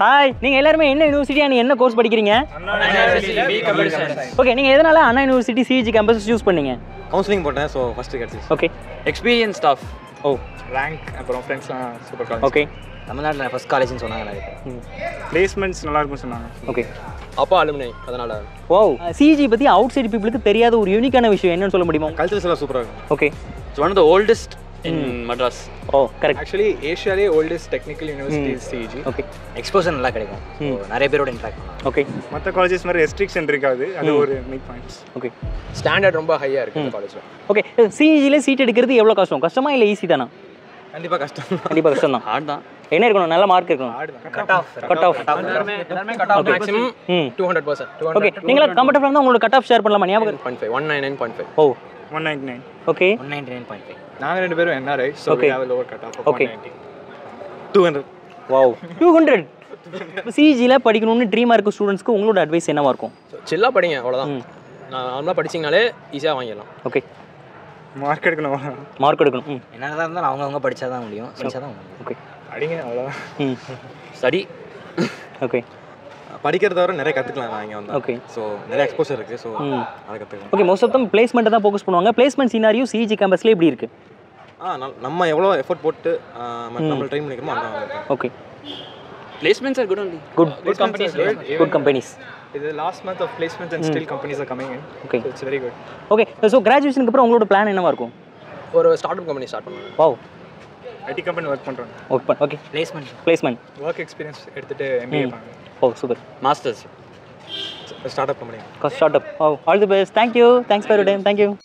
Hi, you guys are in Anna University and what course you studying? Anna University, B Computer Science. Okay, you guys choose Anna University CEG campus? Counseling, so first year. Okay. Experience stuff. Oh. Rank, friends, super college. Okay. We are the first college. Placements are okay. Alumni. Wow. CEG is outside people who are unique. Culture is super. Okay. It's one of the oldest in Madras. Oh, correct. Actually, Asia is the oldest technical university is CEG. Okay. Exposure is not impact. Okay. Other colleges have restrictions. That's points. Okay. Standard is higher in the college. Okay. CEG seat is custom. Custom is easy. Custom. Hard. What do you have to mark? Cut off. Maximum 200%. Okay, you have a cut off share. 199.5. Oh. 199. Okay. 199.5. I am so we have a lower cut off of 190. 200. Wow. 200? CEG, you students advice? Chill out. Okay. Mark. Study. Okay. Okay. So, there is exposure. So, okay, most of them placement focus on placement scenario CEG campus. We have effort to train. Okay. Placements are good only. Good companies. Good companies. It's the last month of placements and still companies are coming in. Okay. So, it's very good. Okay. So, graduation, what is plan? For a startup company. Wow. IT company work on. Okay. Placement. Work experience at the MBA. Oh, super. Masters. Startup company. Startup. Oh, all the best. Thank you. Thanks for your time. Thank you.